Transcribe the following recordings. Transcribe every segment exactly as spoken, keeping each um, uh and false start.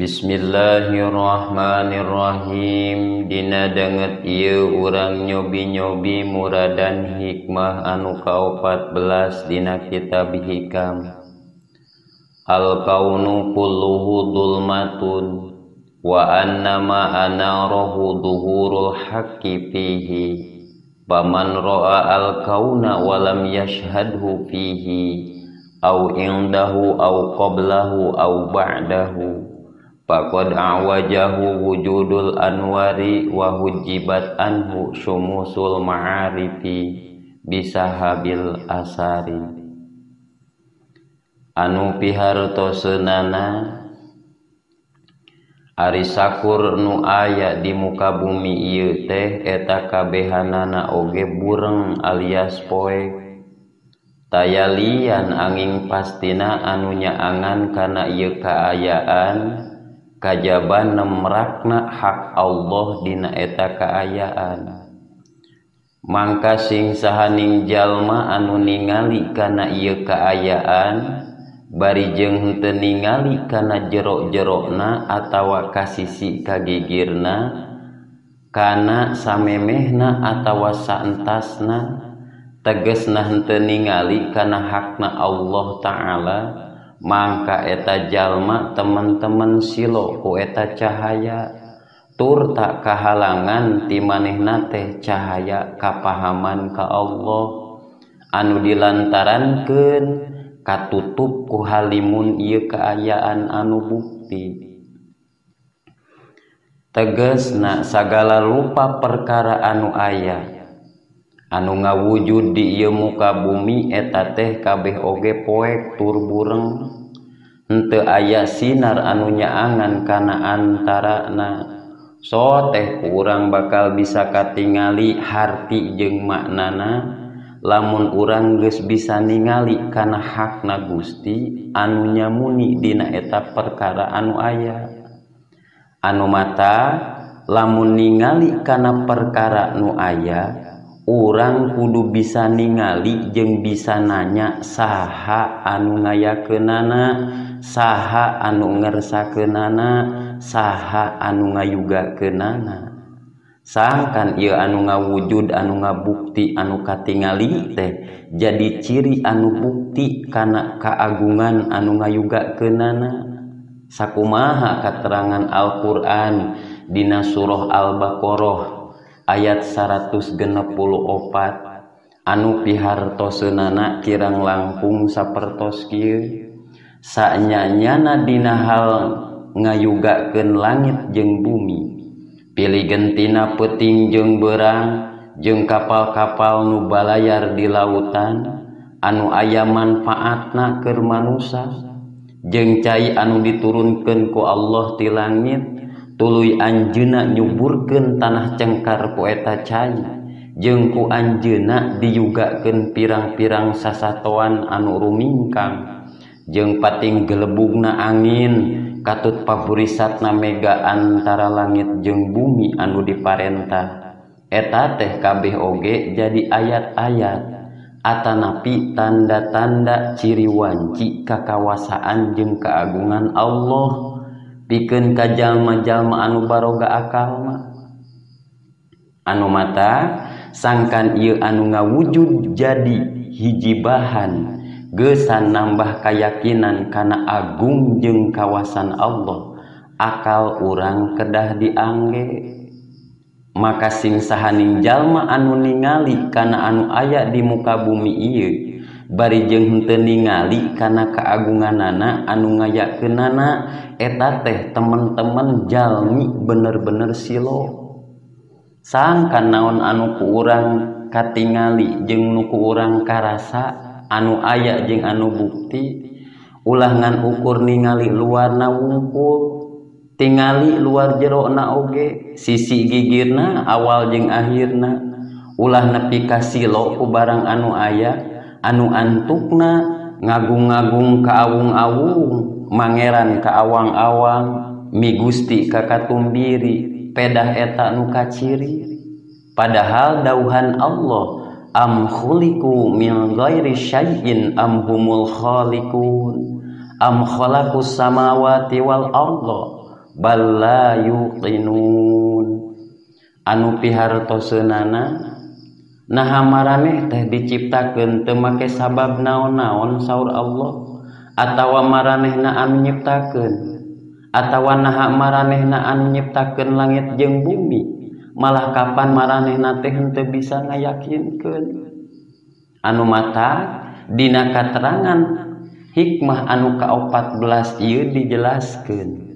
Bismillahirrahmanirrahim. Dina denget ieu urang nyobi-nyobi muradan hikmah anu kaopat belas dina kitab hikam. Al-kaunu kulluhu dhulmatun wa annama anarahu dhuhurul haqqi fihi. Faman ra'a al-kauna wa lam yashhadhu fihi aw indahu aw qablahu aw ba'dahu. Faqad awajahu wujudul anwari wa hujibat anhu sumusul ma'arifi bisahabil asari. Anu pihartoseunana ari sakur nu aya di muka bumi ieu teh eta kabehanana oge bureng alias poe. Tayalian angin pastina anu nyaangan kana ieu kaayaan kajaban nemrakna hak Allah dina eta kaayaan. Mangka sing sahaning jalma anu ningali kana ieu kaayaan bari jeung henteu ningali kana jero-jerona atawa kasisi kagigirna kana samemehna atawa saentasna, tegesna henteu ningali kana hakna Allah taala. Mangka eta jalma teman-teman silo ku eta cahaya, tur tak kahalangan ti manehna teh cahaya kapahaman ka Allah anu dilantarankeun katutup ku halimun ieu kaayaan anu bukti. Tegasna sagala rupa perkara anu aya anu ngawujud di ieu muka bumi eta teh kabeh oge poek tur bureng. Henteu aya sinar anu nyaangan kana antarana. So teh urang bakal bisa katingali harti jeung maknana lamun urang geus bisa ningali kana hakna Gusti anu nyamuni dina eta perkara anu aya. Anu mata lamun ningali kana perkara nu aya urang kudu bisa ningali jeung bisa nanya saha anu ngayakeunana, saha anu ngersakeunana, saha anu ngayugakeunana. Sangkan ieu anu ngawujud anu ngabukti anu katingali teh jadi ciri anu bukti kana kaagungan anu ngayugakeunana. Sakumaha katerangan Al-Qur'an dina surah Al-Baqarah ayat seratus genep puluh opat anu pihartoseunana kirang langkung sapertos kieu. Sanyanyana dina hal ngayugakeun langit jeung bumi, piligeun tina peuting jeung beurang jeung kapal-kapal nu balayar di lautan anu aya manfaatna keur manusa, jeung cai anu diturunkeun ku Allah ti langit tuluy anjeuna nyuburkeun tanah cengkar ku eta cai jeung ku anjeuna diyugakeun pirang-pirang sasatoan anu rumingkang jeung pating gelebugna angin katut paburisatna mega antara langit jeung bumi anu diparentah. Eta teh kabeh oge jadi ayat-ayat atanapi tanda-tanda ciri wanci kakawasaan jeung keagungan Allah. Pikeun ka jalma-jalma anu baroga akal mah. Anu mata sangkan ieu anu ngawujud jadi hiji bahan geusan nambah kayakinan kana agung jeung kawasan Allah. Akal urang kedah diangge. Maka sing sahaning jalma anu ningali kana anu aya di muka bumi ieu bari jeung henteu ningali kana kaagunganana anu ngayakeunana eta teh teman-teman jalmi bener-bener silo. Sangkan naon anu ku urang katingali jeung nu ku urang karasa anu aya jeung anu bukti ulah ngan ukur ningali luarna wungkul tingali luar jerona oge sisi gigirna awal jeung akhirna. Ulah nepi ka silo ku barang anu aya anu antukna ngagung-ngagung ka awung-awung, mangeran ka awang-awang, migusti ka katumbiri, pedah eta nu kaciri. Padahal dauhan Allah, am khuliqu min ghairi syai'in am humul khaliqun, am khalaqus samawati wal ardh bal la yuqinun anu pihartoseunana naha maraneh teh diciptakeun teu make sabab naon-naon saur Allah atawa maranehna anu nyiptakeun atawa naha maranehna anu nyiptakeun langit jeung bumi malah kapan maranehna teh henteu bisa ngayakinkeun anu mata dina katerangan hikmah anu kaopat belas ieu dijelaskeun.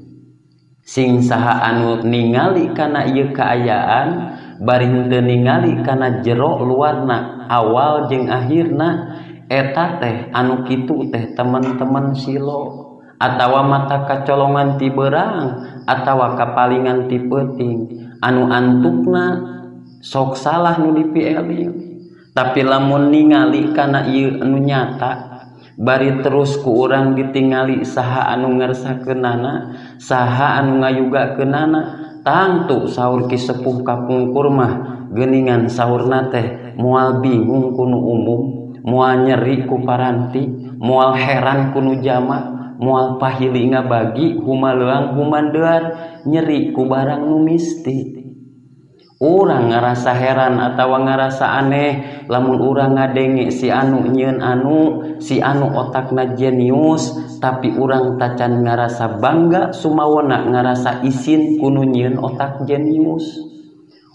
Sing saha anu ningali kana ieu kaayaan bari henteu ningali kana jero luarna awal jeung akhirna eta teh anu kitu teh teman-teman silo atawa mata kacolongan ti beurang atawa kapalingan ti peuting anu antukna sok salah nu dipieling tapi lamun ningali kana ieu anu nyata bari terus ku urang ditingali saha anu ngersakeunana saha anu ngayugakeunana tangtu sahur ki sepuh kapungkur mah geuningan sahurna teh moal bingung ku nu umum, moal nyeri ku paranti, moal heran ku nu jamak, moal pahili ngabagi humaleuang humandean nyeri ku barang nu misti. Urang ngarasa heran atawa ngarasa aneh lamun urang ngadenge si anu nyeun anu si anu otakna jenius tapi urang tacan ngarasa bangga sumawona ngarasa isin kunu nyeun otak jenius.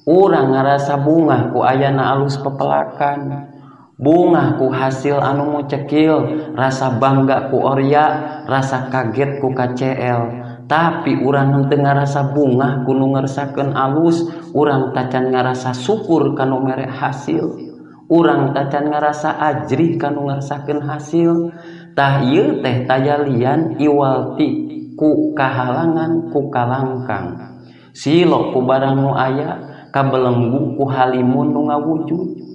Urang ngarasa bungah ku ayana alus pepelakan, bungah ku hasil anu mocekil, rasa bangga ku oria, rasa kaget ku K C L. Tapi urang henteu ngarasa bungah kunu ngersakeun alus, urang tacan ngarasa syukur kanu mere hasil, urang tacan ngarasa ajrih kanu ngersakeun hasil. Tah ieu teh tajalian iwalti ku kahalangan ku kalangkang, silo ku barang nu aya, kabelenggu ku halimun nu ngawujud.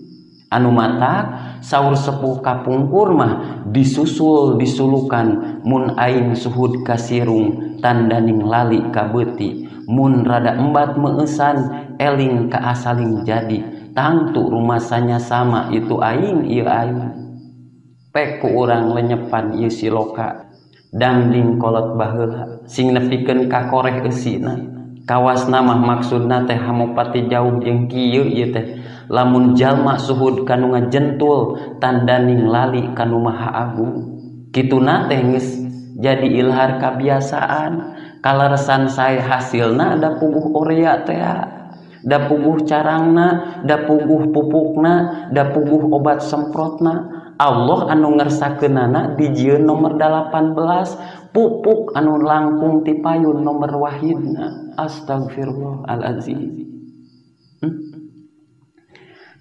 Anu matak saur sepuh kapungkur mah disusul disulukan mun aing suhud kasirung tandaning lali kabeuti mun rada embat meusan eling kaasaling jadi tangtu rumasanya sama itu aing ieu aing pek ku urang lenyepan ieu siloka dangding kolot baheula sing nepikeun ka koreh eusina kawasna mah maksudna teh hamopati jauh jeung kieu ieu teh lamun jalma suhud kanu ngajentul tandaning lali kanu maha agung kituna teh geus jadi ilhar kabiasaan kaleresan sae hasilna da puguh orea teh da puguh carangna da puguh pupukna da puguh obat semprotna Allah anu ngersakeunana di jieun nomor dalapan belas pupuk anu langkung ti payun nomor wahidna astagfirullahalazim. hmm?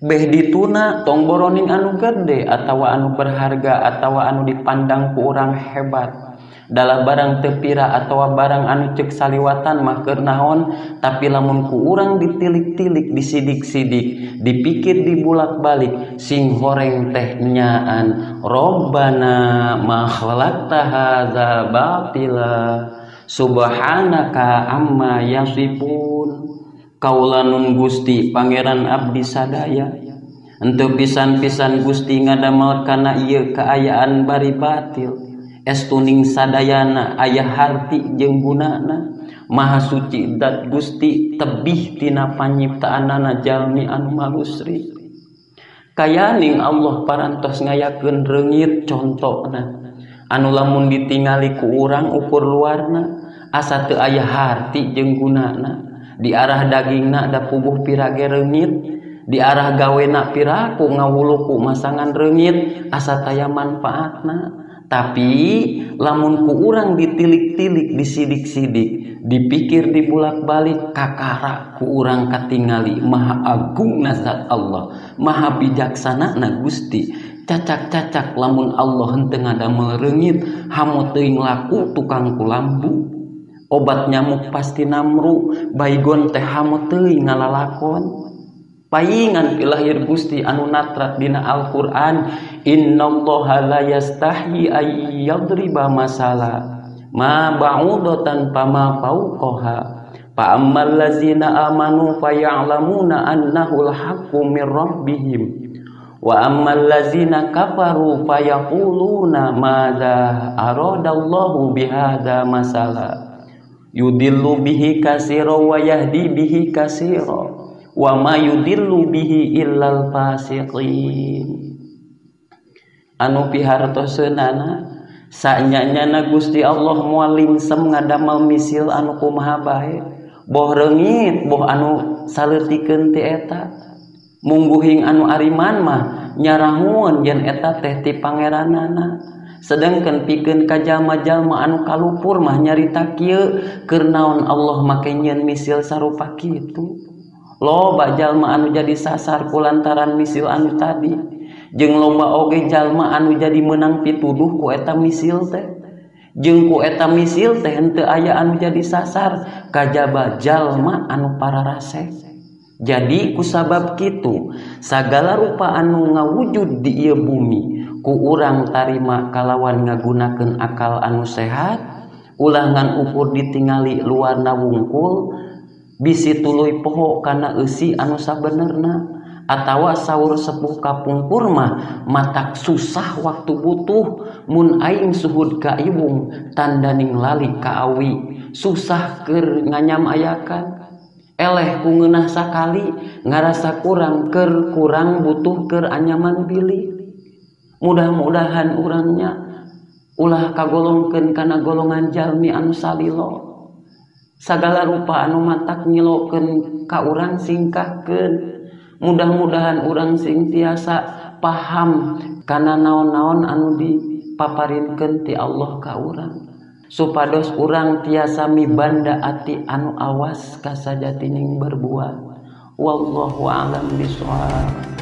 Beh dituna tong boroning anu gede atawa anu berharga atawa anu dipandang ku urang hebat dalah barang tepira atawa barang anu cek saliwatan mah keur naon tapi lamun ku urang ditilik-tilik disidik-sidik dipikir dibulak-balik sing horeng teh nyaan robbana ma khalaqta hadzal batila subhanaka amma yasifun kaulanun gusti pangeran abdi sadaya henteu pisan-pisan gusti ngadamel kana ieu kaayaan bari batil estuning sadayana ayah harti jeung gunana maha suci dat gusti tebih tina panyiptaanana jalmi anu malusri kayaning Allah parantos ngayakeun reungit contona anu lamun ditingali ku urang ukur luarna asa teu ayah harti jeung gunana di arah dagingna da puguh pirage reungit di arah gawena piraku ngawuluku masangan reungit asa taya manfaatna. Tapi lamun ku urang ditilik-tilik disidik-sidik dipikir dibulak-balik kakara ku urang katingali maha agung zat Allah maha bijaksana na gusti cacak-cacak lamun Allah henteu ngadamel reungit hamu teuing laku tukang kulambu obat nyamuk pasti namru baygon teh hamu teuing ngalalakon. Paingan pilahir gusti anu natrat dina Al-Quran innallaha la yastahi ayyadriba masala ma ba'udatan pama fauqaha fa'ammal lazina amanu faya'lamuna annahul haqqu min rabbihim wa ammal lazina kafaru fayaquluna madza aradallahu bihadza masala Yudillu bihi katsira wa yahdi bihi katsira wa ma yudillu bihi illal fasiqin. Anu pihartoseunana sanyanyana Gusti Allah moal lingsem ngadamel misil anu kumaha bae, boh reungit, boh anu saleutikeun ti eta. Mungguhing anu ariman mah nyarahun yen eta teh ti pangeranana. Sedangkan pikeun ka jalma-jalma anu kalupur mah nyarita kieu keur naon Allah make nyeun misil sarupa kitu. Loba jalma anu jadi sasar kulantaran misil anu tadi, jeung lomba oge jalma anu jadi menang pituduh ku eta misil teh. Jeung ku eta misil teh henteu aya anu jadi sasar, kajaba jalma anu pararasek. Jadi kusabab kitu sagala rupa anu ngawujud di ieu bumi ku urang tarima kalawan ngagunakeun akal anu sehat, ulah ngan ukur ditingali luarna wungkul, bisi tuluy poho kana eusi anu sabenerna, atawa saur sepuh kapungkur mah matak susah waktu butuh, mun aing suhud ka iwung tandaning lali ka awi, susah keur nganyam ayakan. Eleh ku ngeunah sakali ngarasa kurang ker kurang butuh ker anyaman bilih. Mudah-mudahan urangnya ulah kagolongkeun kana golongan jalmi anu salilo. Sagala rupa anu matak nyilokeun ka urang singkahkeun. Mudah-mudahan urang sing tiasa paham kana naon-naon anu dipaparinkeun ti Allah ka urang. Supados urang tiasa mibanda ati anu awas kasajatining berbuat. Wallahu a'lam bishawab.